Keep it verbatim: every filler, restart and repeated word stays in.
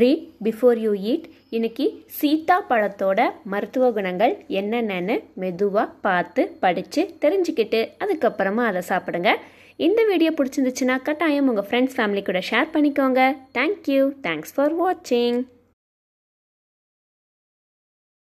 Read before you eat. इनकी सीता पड़तोड़ मरुत्व गुणंगल एन्नन्नु मेदुवा पात्तु पढ़िच्चु तेरिंजिक्किट्टु अदुक्कप्परमा अदु साप्पिडुंगा। इंद वीडियो पिडिच्चिरुंदुच्चुना कट्टायम उंगा फ्रेंड्स फैमिली कूड शेयर पण्णिक्कोंगा। Thank you, thanks for watching.